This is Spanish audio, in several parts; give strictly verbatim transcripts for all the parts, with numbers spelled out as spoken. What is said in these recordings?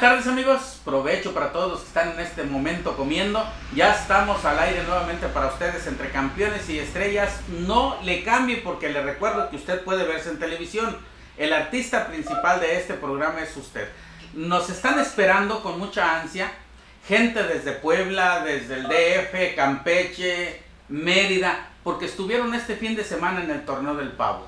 Buenas tardes, amigos, provecho para todos los que están en este momento comiendo. Ya estamos al aire nuevamente para ustedes, Entre Campeones y Estrellas. No le cambie, porque le recuerdo que usted puede verse en televisión. El artista principal de este programa es usted. Nos están esperando con mucha ansia, gente desde Puebla, desde el D F, Campeche, Mérida, porque estuvieron este fin de semana en el torneo del pavo,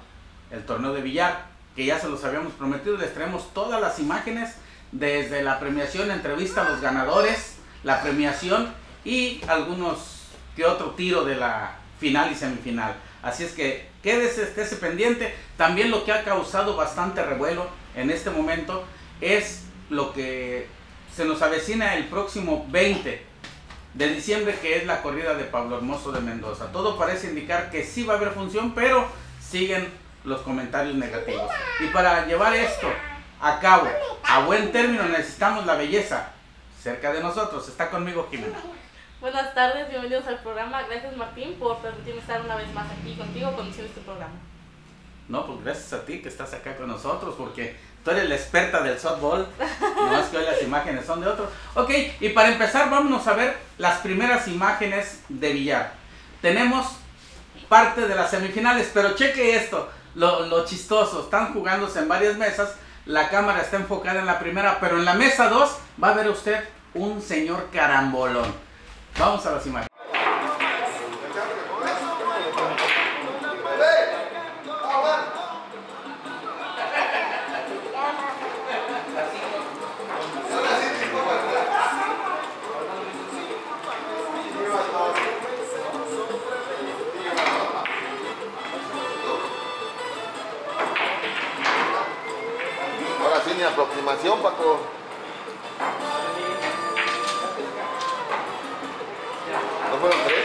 el torneo de billar, que ya se los habíamos prometido. Les traemos todas las imágenes desde la premiación, entrevista a los ganadores, la premiación y algunos que otro tiro de la final y semifinal. Así es que quédese, estése pendiente. También lo que ha causado bastante revuelo en este momento es lo que se nos avecina el próximo veinte de diciembre, que es la corrida de Pablo Hermoso de Mendoza. Todo parece indicar que sí va a haber función, pero siguen los comentarios negativos. Y para llevar esto a cabo a buen término, necesitamos la belleza cerca de nosotros. Está conmigo Jimena. Buenas tardes, bienvenidos al programa. Gracias, Martín, por permitirme estar una vez más aquí contigo conduciendo este programa. No, pues gracias a ti que estás acá con nosotros, porque tú eres la experta del softball. Nomás que hoy las imágenes son de otros. Ok, y para empezar, vámonos a ver las primeras imágenes de billar. Tenemos parte de las semifinales, pero cheque esto, lo, lo chistoso. Están jugándose en varias mesas. La cámara está enfocada en la primera, pero en la mesa dos va a ver usted un señor carambolón. Vamos a las imágenes. Aproximación, Paco. ¿No fueron tres?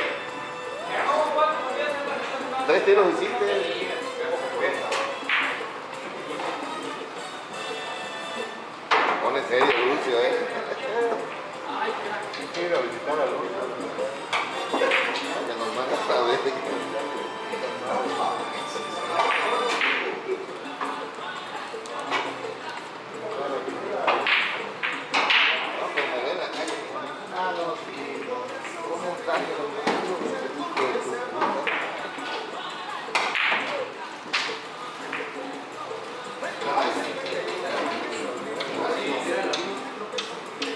Tres tiros hiciste. Pone serio, Lucio, ¿eh? Quiero visitar a Lucio. Que nos manda esta vez.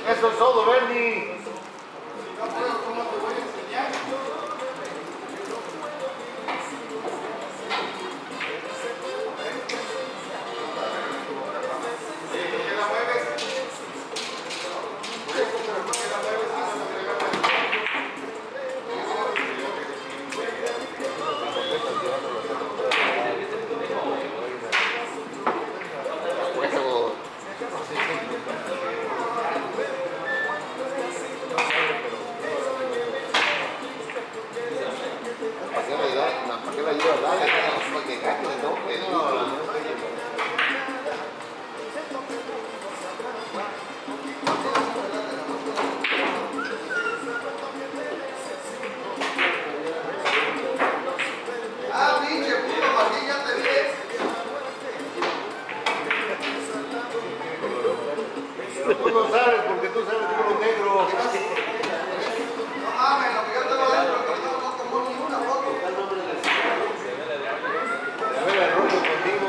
Eso es todo, Bernie. Si no puedo, ¿cómo te voy a enseñar? Contigo.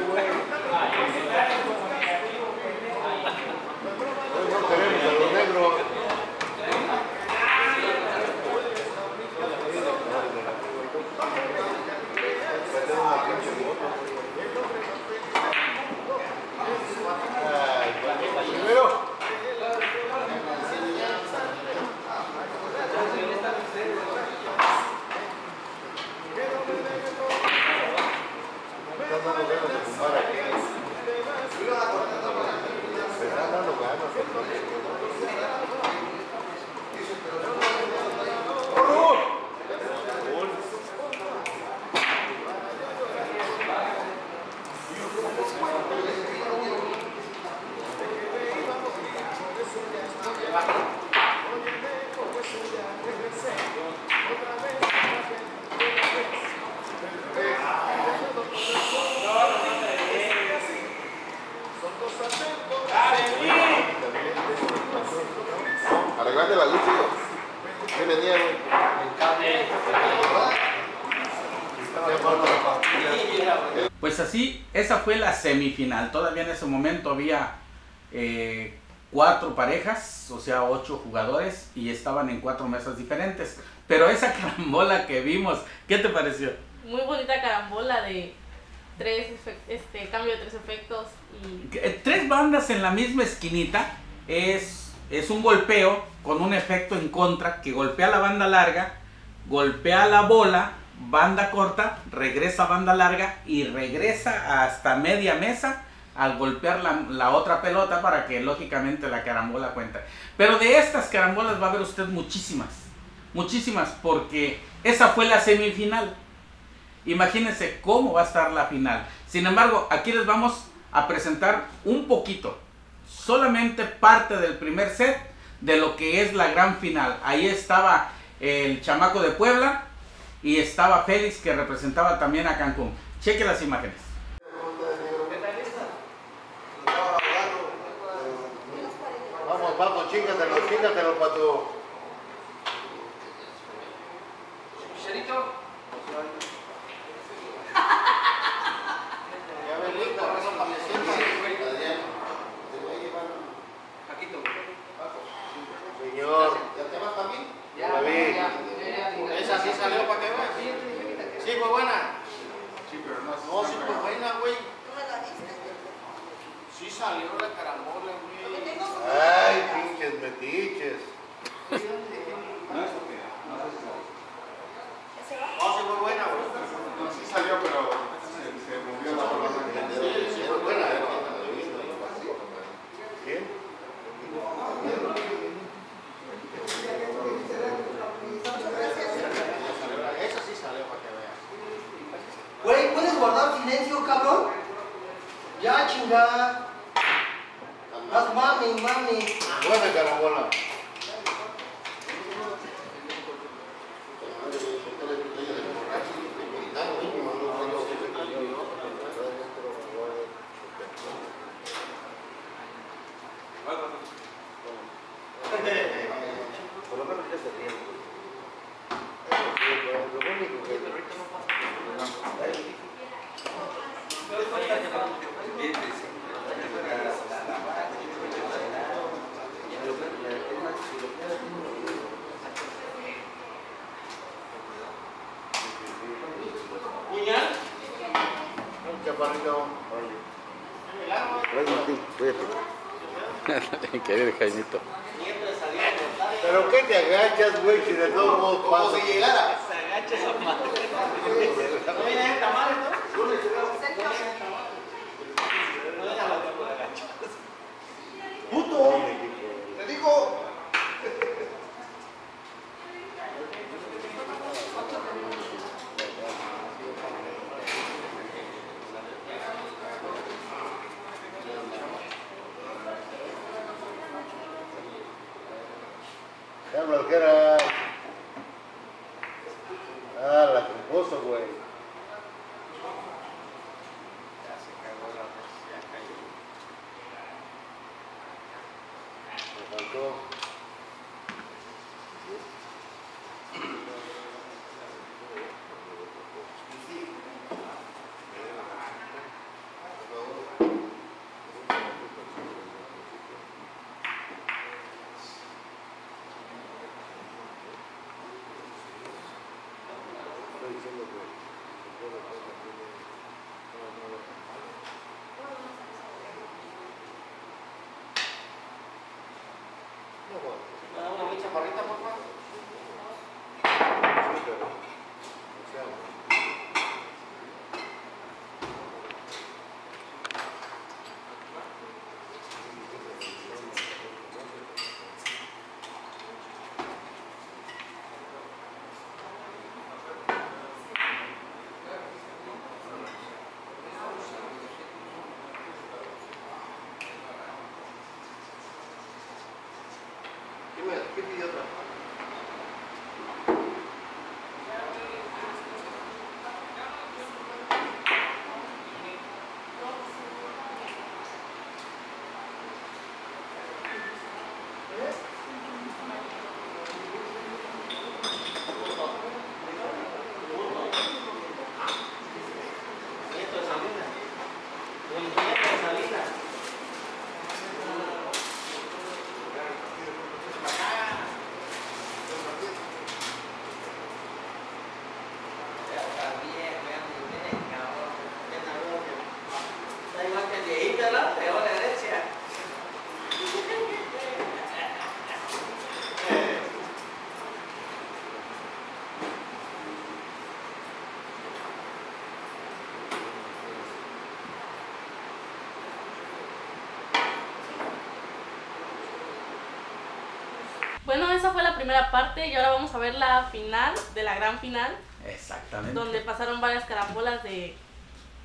Pues así, esa fue la semifinal. Todavía en ese momento había eh, cuatro parejas, o sea, ocho jugadores, y estaban en cuatro mesas diferentes. Pero esa carambola que vimos, ¿qué te pareció? Muy bonita carambola de tres este cambio de tres efectos. Y... tres bandas en la misma esquinita es, es un golpeo con un efecto en contra que golpea la banda larga, golpea la bola, banda corta, regresa banda larga y regresa hasta media mesa al golpear la, la otra pelota para que lógicamente la carambola cuenta. Pero de estas carambolas va a ver usted muchísimas, muchísimas, porque esa fue la semifinal. Imagínense cómo va a estar la final. Sin embargo, aquí les vamos a presentar un poquito, solamente parte del primer set de lo que es la gran final. Ahí estaba el chamaco de Puebla y estaba Félix, que representaba también a Cancún. Cheque las imágenes. Vamos, vamos, chíncatelo, chíncatelo para tu... Jaimito. Pero que te agachas, güey, si de todos modos paso. Como si llegara. Se agacha esa madre. ¿No viene el tamal, no? ¿No viene el tamal? No viene la otra por agachas. ¡Puto! ¡Te digo! Bueno, esa fue la primera parte y ahora vamos a ver la final, de la gran final. Exactamente. Donde pasaron varias carambolas de,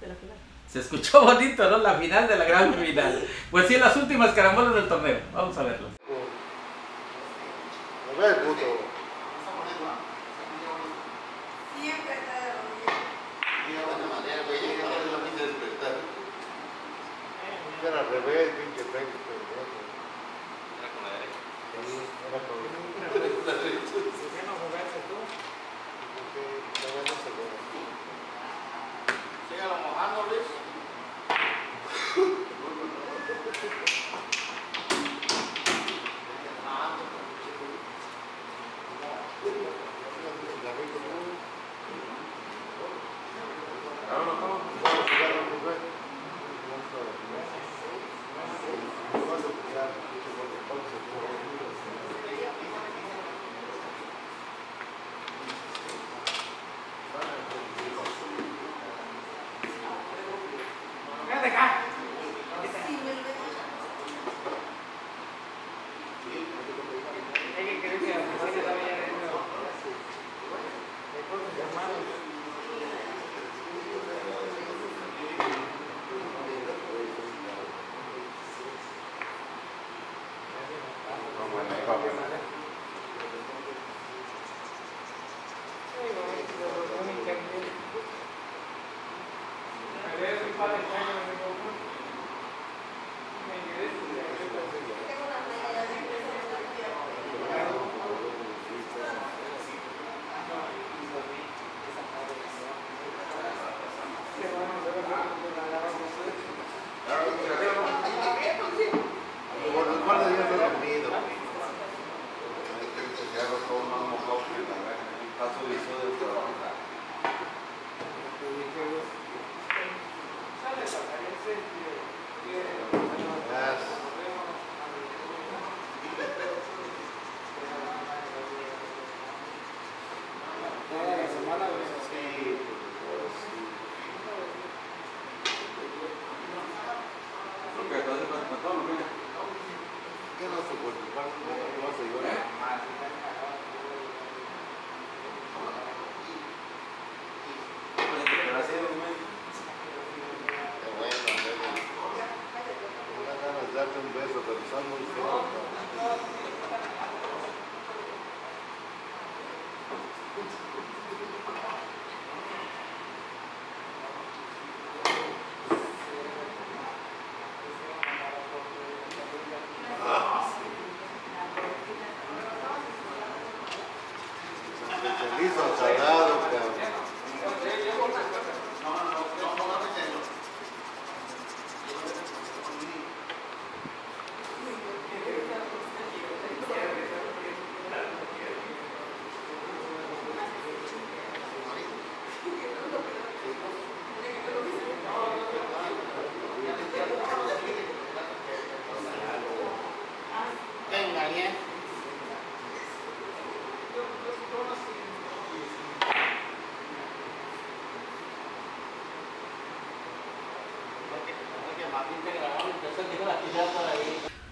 de la final. Se escuchó bonito, ¿no? La final de la gran final. Pues sí, las últimas carambolas del torneo. Vamos a verlas. A ver, puto. Siempre está de rodillas. De buena manera, güey. Yo no lo quise despertar. Era al revés, pinche pecho. Era con la derecha. Era con la derecha.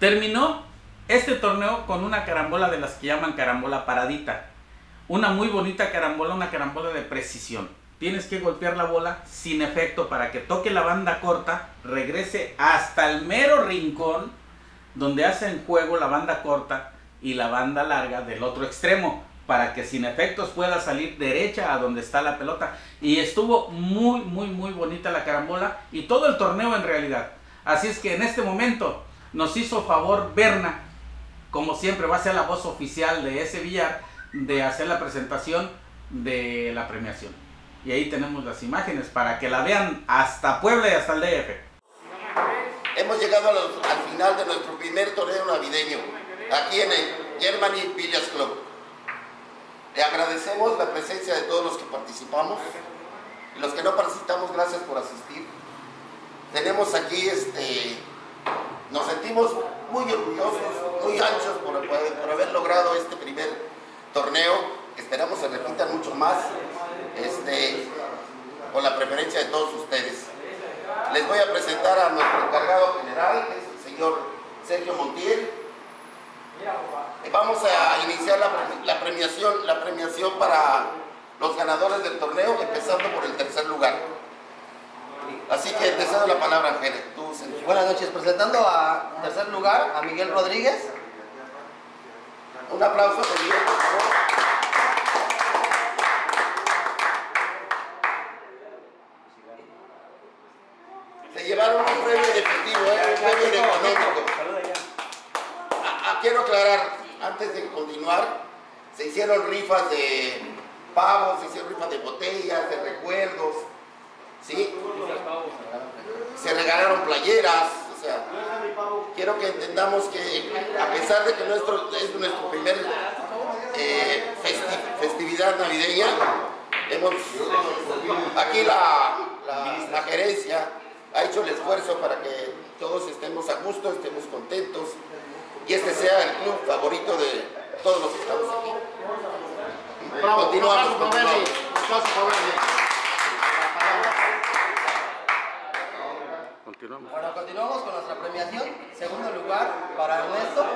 Terminó este torneo con una carambola de las que llaman carambola paradita. Una muy bonita carambola, una carambola de precisión. Tienes que golpear la bola sin efecto para que toque la banda corta, regrese hasta el mero rincón donde hacen juego la banda corta y la banda larga del otro extremo, para que sin efectos pueda salir derecha a donde está la pelota. Y estuvo muy muy muy bonita la carambola y todo el torneo en realidad. Así es que en este momento nos hizo favor Berna, como siempre va a ser la voz oficial de ese billar, de hacer la presentación de la premiación. Y ahí tenemos las imágenes para que la vean hasta Puebla y hasta el D F. Hemos llegado a los, al final de nuestro primer torneo navideño aquí en el Germany Villas Club. Le agradecemos la presencia de todos los que participamos y los que no participamos, gracias por asistir. Tenemos aquí, este, nos sentimos muy orgullosos, muy anchos por, por haber logrado este primer torneo. Esperamos se repitan mucho más, este, con la preferencia de todos ustedes. Les voy a presentar a nuestro encargado general, que es el señor Sergio Montiel. Vamos a iniciar la, la, premiación, la premiación para los ganadores del torneo, empezando por el tercer lugar. Así que te cedo la palabra, Ángel. Tú, Sergio. Buenas noches. Presentando a tercer lugar a Miguel Rodríguez. Un aplauso, Miguel, por favor. Se llevaron un premio de efectivo, ¿eh? Un premio económico. Ah, quiero aclarar, antes de continuar, se hicieron rifas de pavos, se hicieron rifas de botellas, de recuerdos, ¿sí? Se regalaron playeras, o sea, quiero que entendamos que a pesar de que nuestro, es nuestra primera eh, festi festividad navideña, hemos, aquí la, la, la gerencia ha hecho el esfuerzo para que todos estemos a gusto, estemos contentos y este sea el club favorito de todos los que estamos aquí. Bravo, continuamos con Continuamos. Bueno, continuamos con nuestra premiación. Segundo lugar para Ernesto.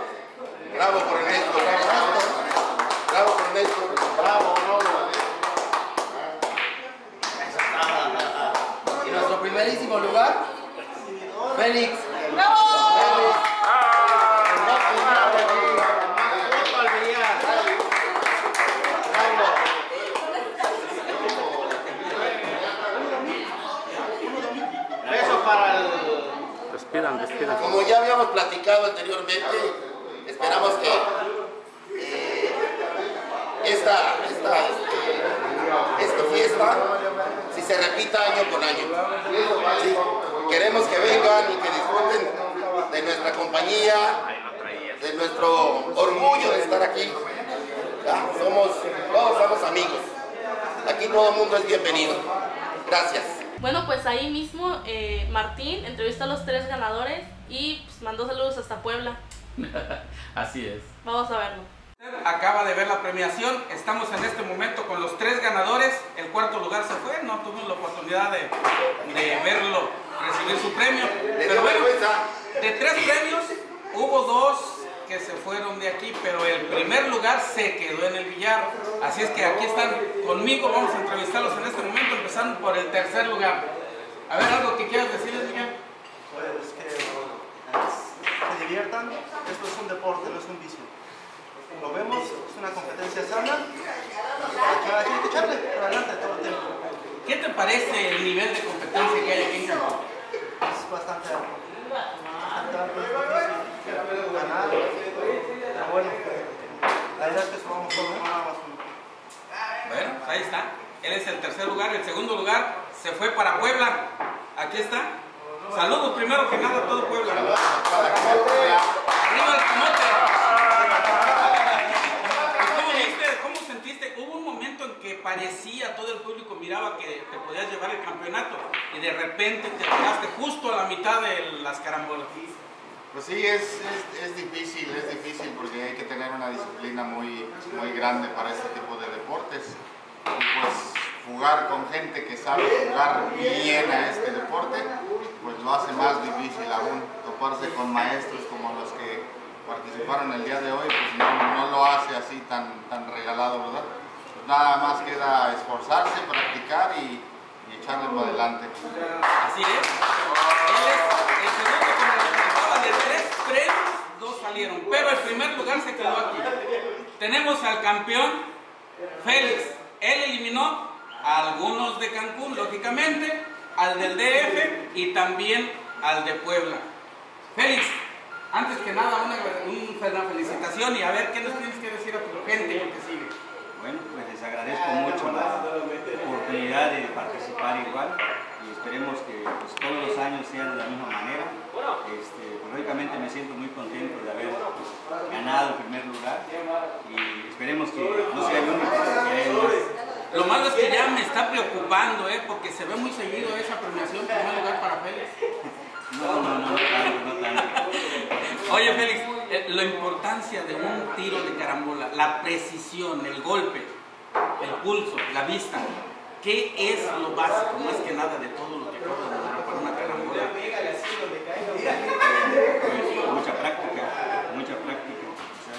Bravo por Ernesto. Bravo por Ernesto. Bravo, bravo. Y nuestro primerísimo lugar, Félix. ¡Bravo! Como ya habíamos platicado anteriormente, esperamos que eh, esta, esta, este, esta fiesta si se repita año con año. Sí, queremos que vengan y que disfruten de nuestra compañía, de nuestro orgullo de estar aquí. Ya, somos, todos somos amigos. Aquí todo el mundo es bienvenido. Gracias. Bueno, pues ahí mismo eh, Martín entrevista a los tres ganadores y pues, mandó saludos hasta Puebla. Así es. Vamos a verlo. Acaba de ver la premiación, estamos en este momento con los tres ganadores, el cuarto lugar se fue, no tuvimos la oportunidad de, de verlo, recibir su premio. Pero bueno, de tres premios hubo dos que se fueron de aquí, pero el primer lugar se quedó en el billar, así es que aquí están conmigo, vamos a entrevistarlos en este momento, empezando por el tercer lugar. A ver, algo que quieras decirles, Miguel. Pues que se diviertan, esto es un deporte, no es un vicio. Lo vemos, es una competencia sana, hay que echarle para adelante todo el tiempo. ¿Qué te parece el nivel de competencia que hay aquí en Cancún? Es bastante alto. Bueno, ahí está. Él es el tercer lugar. El segundo lugar se fue para Puebla. Aquí está. Saludos primero que nada a todo Puebla. Arriba el camote. ¿Cómo viste? ¿Cómo sentiste? Hubo un momento en que parecía, todo el público miraba que te podías llevar el campeonato y de repente te quedaste justo a la mitad de las carambolas. Pues sí, es, es, es difícil, es difícil porque hay que tener una disciplina muy, muy grande para este tipo de deportes. Y pues jugar con gente que sabe jugar bien a este deporte, pues lo hace más difícil aún. Toparse con maestros como los que participaron el día de hoy, pues no, no lo hace así tan, tan regalado, ¿verdad? Pues nada más queda esforzarse, practicar y, y echarle para adelante. Así es. Tres, dos salieron, pero el primer lugar se quedó aquí. Tenemos al campeón Félix. Él eliminó a algunos de Cancún, lógicamente, al del D F y también al de Puebla. Félix, antes que nada, una, una felicitación y a ver qué nos tienes que decir a tu gente que sigue. Bueno, pues les agradezco mucho la oportunidad de participar igual. Y esperemos que pues, todos los años sean de la misma manera. Este, pues, lógicamente me siento muy contento de haber pues, ganado el primer lugar y esperemos que no sea el único. Lo malo es que ya me está preocupando, ¿eh? Porque se ve muy seguido esa premiación en primer lugar para Félix. No, no, no, no tanto, no tanto. Oye Félix, eh, la importancia de un tiro de carambola, la precisión, el golpe, el pulso, la vista. ¿Qué es lo básico, más que nada, de todo lo que puedo lograr para una carambola? Pues, mucha práctica, mucha práctica. O sea,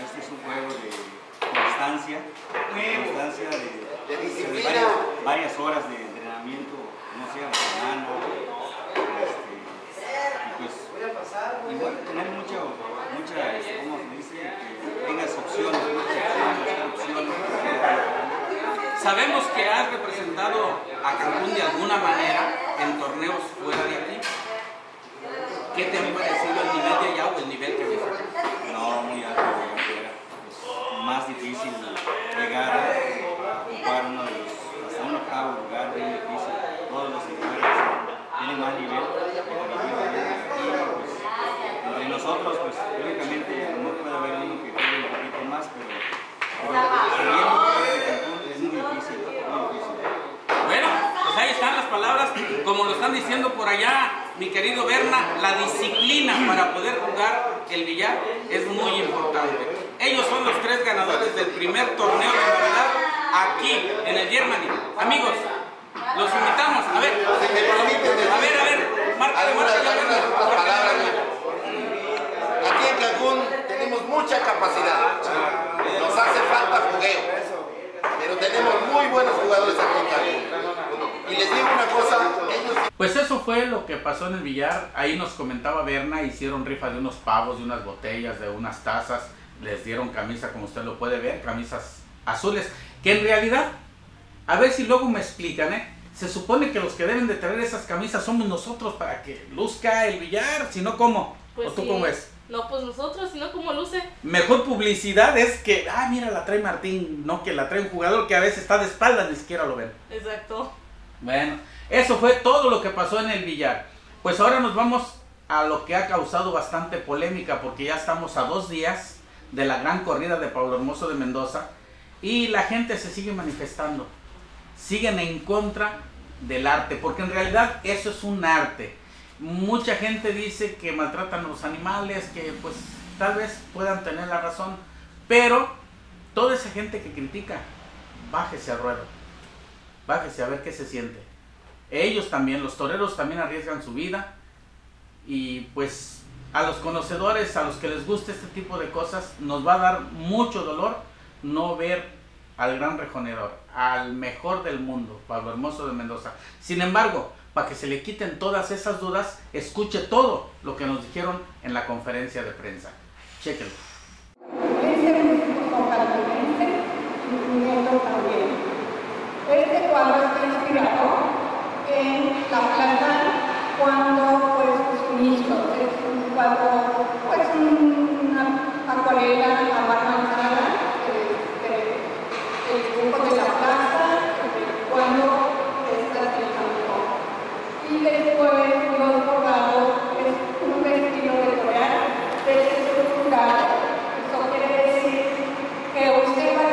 que has representado a Cancún de alguna manera en torneos fuera de aquí, ¿qué te ha parecido el nivel de allá o el nivel que ves acá? No, muy alto, era más difícil llegar a jugar uno de los, hasta un octavo lugar, bien difícil, todos los niveles tienen más nivel. Entre nosotros, pues, lógicamente no puede haber uno que tenga un poquito más, pero es muy difícil, muy difícil. Bueno, pues ahí están las palabras, como lo están diciendo por allá, mi querido Berna, la disciplina para poder jugar el billar es muy importante. Ellos son los tres ganadores del primer torneo de novedad aquí en el Germany. Amigos, los invitamos. A ver, si me permiten, a ver, a ver, Marta, aquí en Cancún tenemos mucha capacidad. Nos hace falta fogueo, pero tenemos muy buenos jugadores aquí en Cancún. Y les digo una cosa, ellos... Pues eso fue lo que pasó en el billar. Ahí nos comentaba Berna, hicieron rifa de unos pavos, de unas botellas, de unas tazas. Les dieron camisa, como usted lo puede ver, camisas azules. Que en realidad, a ver si luego me explican, ¿eh? Se supone que los que deben de tener esas camisas somos nosotros para que luzca el billar. Si no, ¿cómo? Pues ¿o tú sí. Cómo es? No, pues nosotros, si no, ¿cómo luce? Mejor publicidad es que, ah, mira, la trae Martín. No, que la trae un jugador que a veces está de espaldas, ni siquiera lo ven. Exacto. Bueno, eso fue todo lo que pasó en el billar. Pues ahora nos vamos a lo que ha causado bastante polémica, porque ya estamos a dos días de la gran corrida de Pablo Hermoso de Mendoza y la gente se sigue manifestando, siguen en contra del arte, porque en realidad eso es un arte. Mucha gente dice que maltratan a los animales, que pues tal vez puedan tener la razón, pero toda esa gente que critica, bájese al ruedo. Bájese a ver qué se siente. Ellos también, los toreros también arriesgan su vida. Y pues a los conocedores, a los que les gusta este tipo de cosas, nos va a dar mucho dolor no ver al gran rejonero, al mejor del mundo, Pablo Hermoso de Mendoza. Sin embargo, para que se le quiten todas esas dudas, escuche todo lo que nos dijeron en la conferencia de prensa. Chéquenlo. Este cuadro está inspirado en la planta cuando fue esculpido. Es un cuadro, pues una acuarela a mano alzada, el dibujo de la plaza, cuando está el campo. Y después los bordados es un vestido de torear desestructurado. Eso quiere decir que usted va a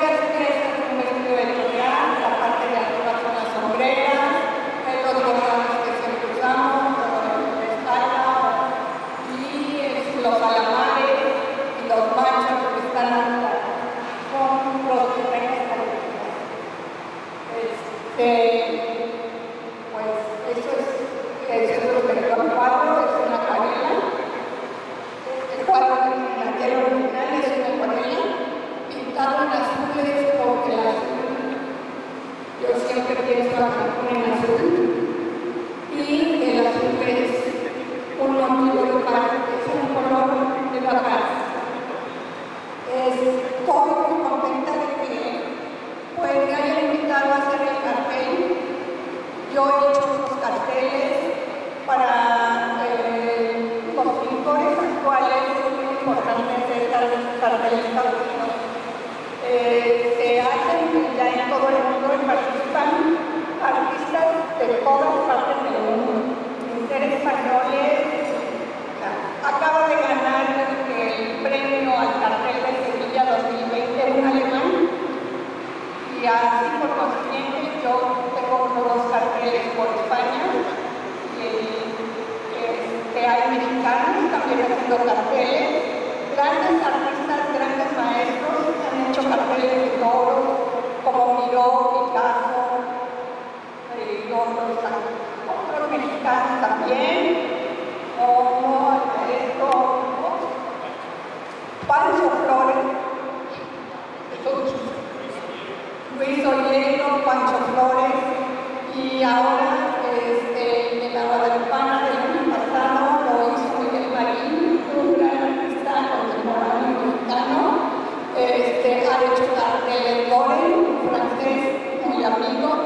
amigo,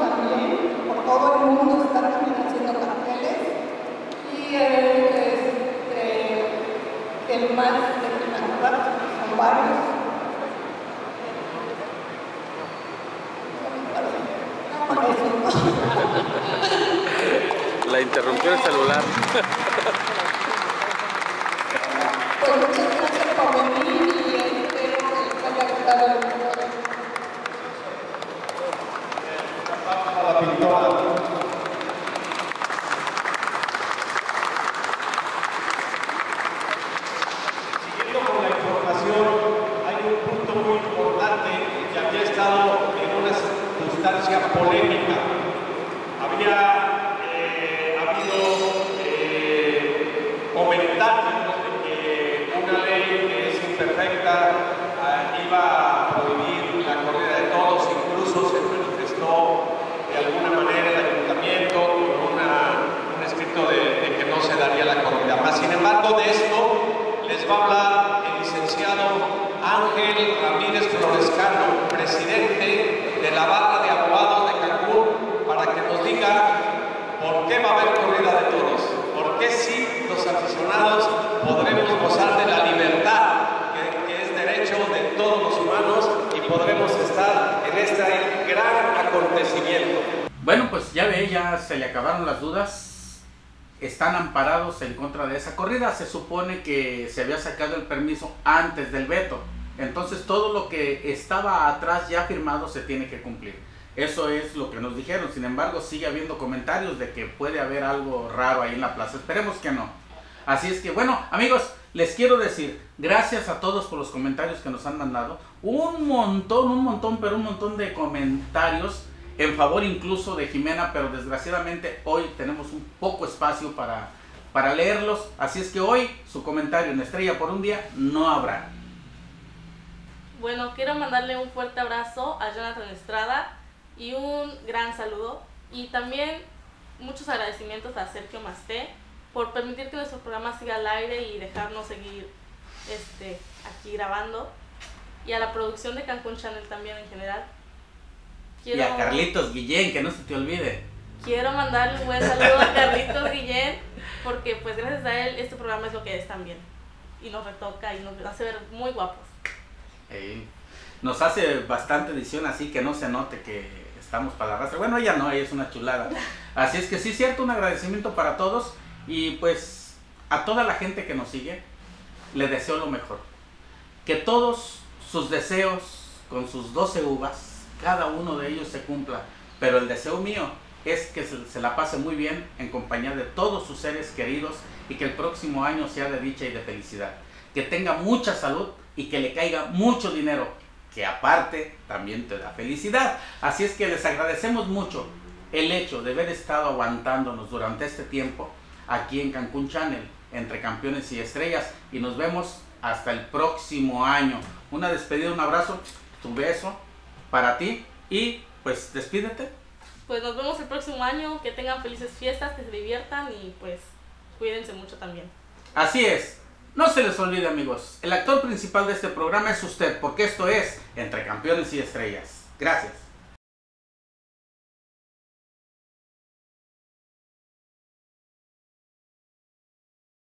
seres humanos que son varios. La interrumpió el celular. Pues muchas gracias por venir y espero que les haya gustado el video. A la pintora. Siguiendo con la información, hay un punto muy importante que había estado en una circunstancia polémica. Había iba a prohibir la corrida de toros, incluso se manifestó de alguna manera el ayuntamiento con una, un escrito de, de que no se daría la corrida. Mas, sin embargo, de esto les va a hablar el licenciado Ángel Ramírez Florescano, presidente de la barra de abogados de Cancún, para que nos diga por qué va a haber corrida de toros, por qué sí los aficionados podremos gozar de la libertad de todos los humanos y podremos estar en este gran acontecimiento. Bueno, pues ya ve, ya se le acabaron las dudas. Están amparados en contra de esa corrida. Se supone que se había sacado el permiso antes del veto. Entonces todo lo que estaba atrás ya firmado se tiene que cumplir. Eso es lo que nos dijeron. Sin embargo, sigue habiendo comentarios de que puede haber algo raro ahí en la plaza. Esperemos que no. Así es que, bueno, amigos, les quiero decir gracias a todos por los comentarios que nos han mandado. Un montón, un montón, pero un montón de comentarios en favor incluso de Jimena, pero desgraciadamente hoy tenemos un poco espacio para, para leerlos. Así es que hoy su comentario en Estrella por un Día no habrá. Bueno, quiero mandarle un fuerte abrazo a Jonathan Estrada y un gran saludo. Y también muchos agradecimientos a Sergio Masté por permitir que nuestro programa siga al aire y dejarnos seguir este, aquí grabando, y a la producción de Cancún Channel también en general. Quiero, y a Carlitos Guillén, que no se te olvide. Quiero mandarle un buen saludo a Carlitos Guillén, porque pues gracias a él este programa es lo que es también, y nos retoca y nos hace ver muy guapos. Hey, nos hace bastante edición, así que no se note que estamos para la raza. Bueno, ella no, ella es una chulada. Así es que sí, cierto, un agradecimiento para todos. Y pues a toda la gente que nos sigue le deseo lo mejor. Que todos sus deseos con sus doce uvas, cada uno de ellos se cumpla. Pero el deseo mío es que se, se la pase muy bien en compañía de todos sus seres queridos, y que el próximo año sea de dicha y de felicidad. Que tenga mucha salud y que le caiga mucho dinero, que aparte también te da felicidad. Así es que les agradecemos mucho el hecho de haber estado aguantándonos durante este tiempo aquí en Cancún Channel, Entre Campeones y Estrellas, y nos vemos hasta el próximo año. Una despedida, un abrazo, tu beso para ti, y pues despídete. Pues nos vemos el próximo año, que tengan felices fiestas, que se diviertan y pues cuídense mucho también. Así es, no se les olvide, amigos, el actor principal de este programa es usted, porque esto es Entre Campeones y Estrellas. Gracias.